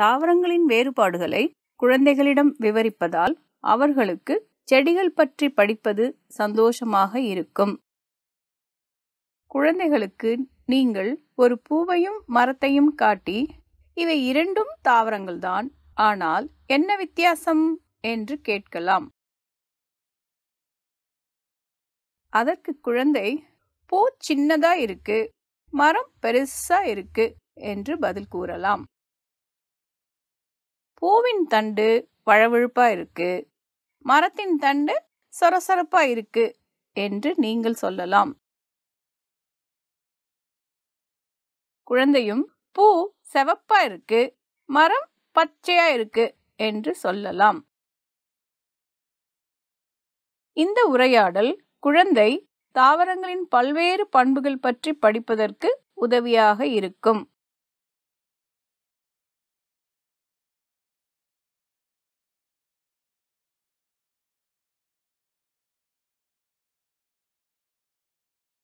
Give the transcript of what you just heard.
தாவரங்களின் வேறுபாடுகளை குழந்தைகளிடம் விவரிப்பதால் அவர்களுக்கு செடிகள் பற்றி படிப்பது சந்தோஷமாக இருக்கும். குழந்தைகளுக்கு நீங்கள் ஒரு பூவையும் மரத்தையும் காட்டி இவை இரண்டும் தாவரங்கள்தான், ஆனால் என்ன வித்தியாசம் என்று கேட்கலாம். அதற்கு குழந்தை பூ சின்னதா இருக்கு, மரம் பெருசா இருக்கு என்று பதில் கூறலாம். பூவின் தண்டு வழவழுப்பா இருக்கு, மரத்தின் தண்டு சொரசொரப்பா இருக்கு என்று நீங்கள் சொல்லலாம். குழந்தையும் பூ செவப்பா இருக்கு, மரம் பச்சையா இருக்கு என்று சொல்லலாம். இந்த உரையாடல் குழந்தை தாவரங்களின் பல்வேறு பண்புகள் பற்றி படிப்பதற்கு உதவியாக இருக்கும்.